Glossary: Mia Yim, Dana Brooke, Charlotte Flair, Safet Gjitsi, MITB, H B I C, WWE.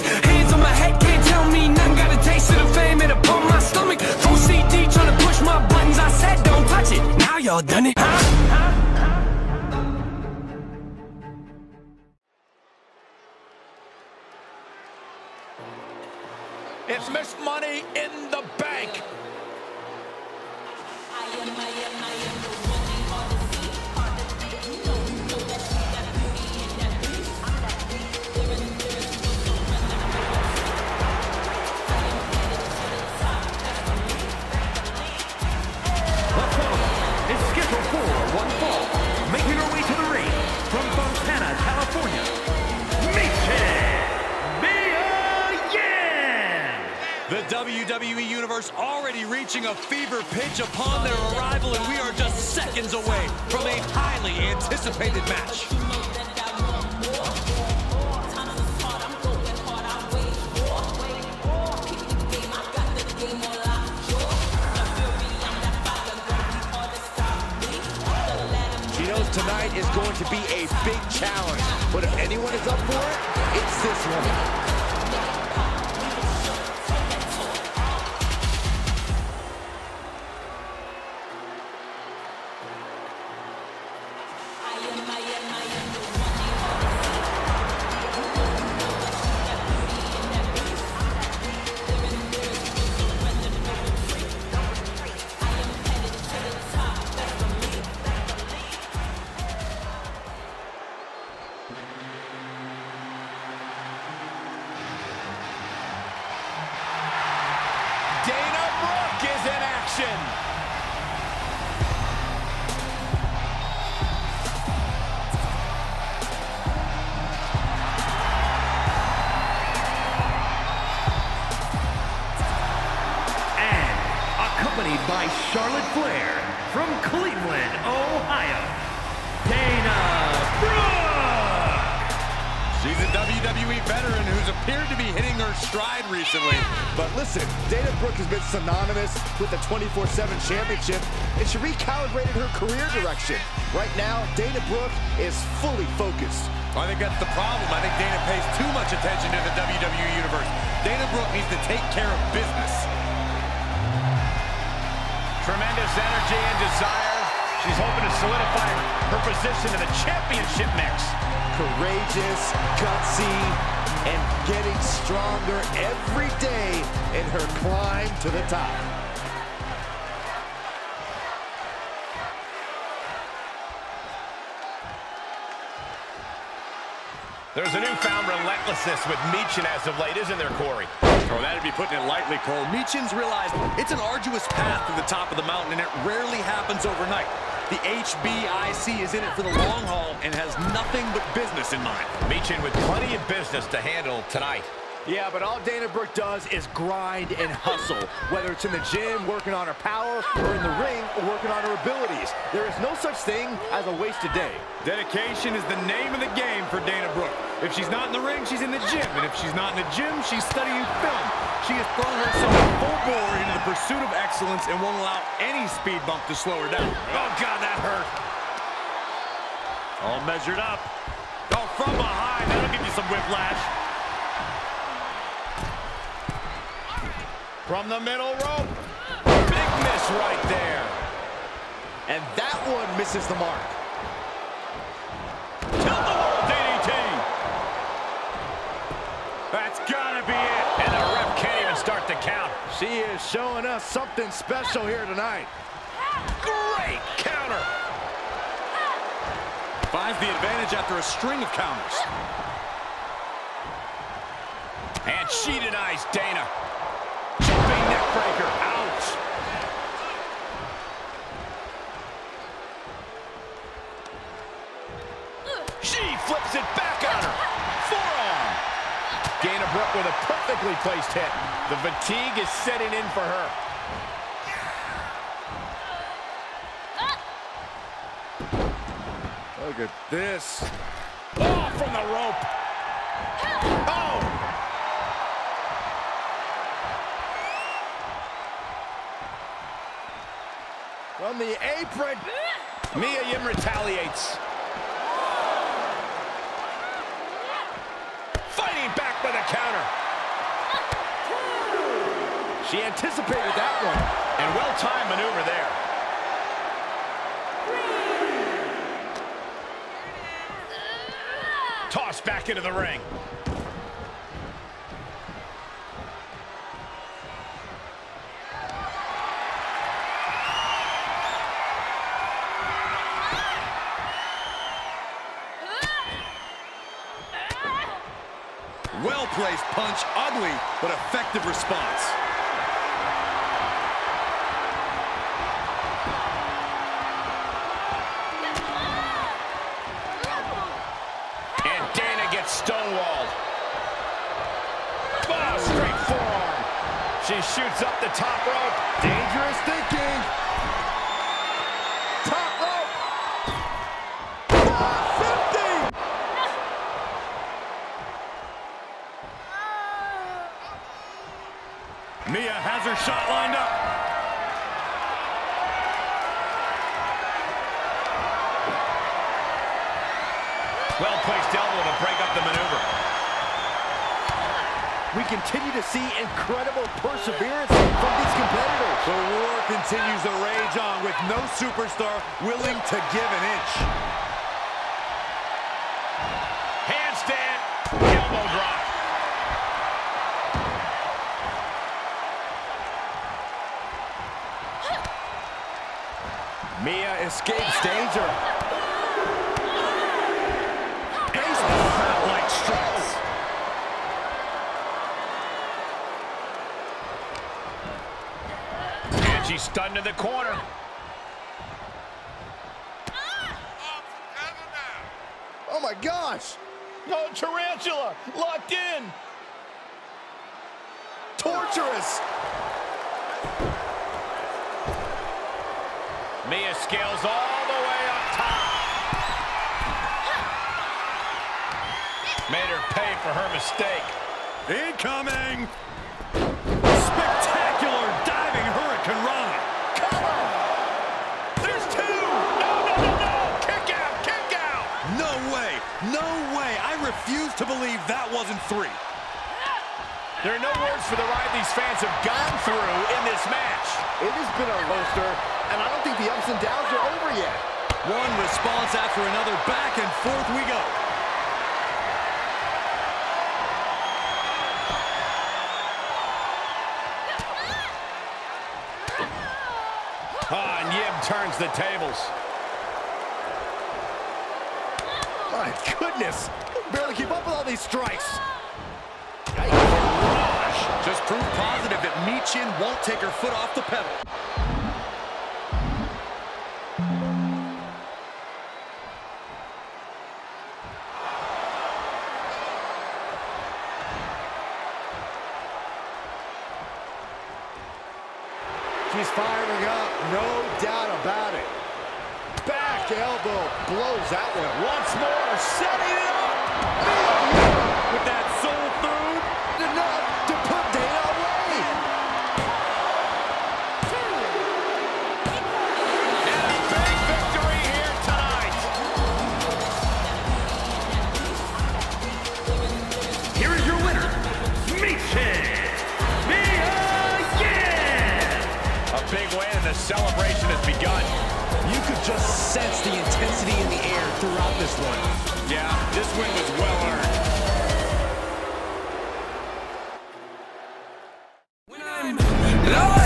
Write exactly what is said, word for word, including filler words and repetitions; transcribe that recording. coming. Hands on my head, can't tell me nothing. Got a taste of the fame, it'll pump my stomach. Full C D trying to push my buttons. I said don't touch it, now y'all done it. Huh? It's Miss Money in the Bank. I am, I am, I am the woman on the seat. Hard to think, you know, you know that she got beauty and that beauty. I'm that beauty. There is, there is no surrender. I am headed to the top. That's the lead, that's the lead. Let's go. It's scheduled for one fall. Making her way to the ring from Fontana, California. Meet it. The W W E Universe already reaching a fever pitch upon their arrival, and we are just seconds away from a highly anticipated match. She knows tonight is going to be a big challenge, but if anyone is up for it, it's this woman. Dana Brooke is in action. And accompanied by Charlotte Flair from Cleveland, Ohio, Dana Brooke. She's a W W E veteran who's appeared to be hitting her stride recently. But listen, Dana Brooke has been synonymous with the twenty-four seven championship, and she recalibrated her career direction. Right now, Dana Brooke is fully focused. I think that's the problem. I think Dana pays too much attention to the W W E Universe. Dana Brooke needs to take care of business. Tremendous energy and desire. She's hoping to solidify her position in the championship mix. Courageous, gutsy, and getting stronger every day in her climb to the top. There's a newfound relentlessness with Meechin as of late, isn't there, Corey? Oh, that'd be putting it lightly, Cole. Meechin's realized it's an arduous path to the top of the mountain, and it rarely happens overnight. The H B I C is in it for the long haul and has nothing but business in mind. Meechin with plenty of business to handle tonight. Yeah, but all Dana Brooke does is grind and hustle, whether it's in the gym, working on her power, or in the ring, working on her abilities. There is no such thing as a wasted day. Dedication is the name of the game for Dana Brooke. If she's not in the ring, she's in the gym. And if she's not in the gym, she's studying film. She has thrown herself full bore into the pursuit of excellence and won't allow any speed bump to slow her down. Oh, God, that hurt. All measured up. Oh, from behind. That'll give you some whiplash. From the middle rope. Big miss right there. And that one misses the mark. Tilt the world, D D T. That's gotta be it. And the ref can't even start the count. She is showing us something special here tonight. Great counter. Finds the advantage after a string of counters. And she denies Dana. Jumping neck breaker. Ouch. She flips it back on her. Forearm. Dana Brooke with a perfectly placed hit. The fatigue is setting in for her. Look at this. Oh, from the rope. Oh. From the apron, Mia Yim retaliates. Fighting back with a counter. She anticipated that one, and well-timed maneuver there. Three. Toss back into the ring. Well-placed punch, ugly, but effective response. And Dana gets stonewalled. Oh, straight forearm. She shoots up the top rope. Dangerous thinking. Top rope. Mia has her shot lined up. Well-placed elbow to break up the maneuver. We continue to see incredible perseverance from these competitors. The war continues to rage on with no superstar willing to give an inch. Handstand, elbow drop. Mia escapes danger. Ace like strikes. And she's stunned in the corner. Oh my gosh! No, tarantula locked in. Torturous. Mia scales all the way up top. Made her pay for her mistake. Incoming! Spectacular diving hurricane run. Come on! There's two! No, no, no, no! Kick out! Kick out! No way! No way! I refuse to believe that wasn't three. There are no words for the ride these fans have gone through in this match. It has been a roaster, and I don't think the ups and downs are over yet. One response after another, back and forth we go. Oh, and Yim turns the tables. My goodness, barely keep up with all these strikes. Just prove positive that Mia Yim won't take her foot off the pedal. She's firing up, no doubt about it. Back elbow blows that one. Once more, setting it up. With that soul food, enough to put Dana away. And a big victory here tonight. Here is your winner, Meathead, Mia Yim. A big win, and the celebration has begun. You could just sense the intensity in the air throughout this one. Yeah, this win was well earned. No!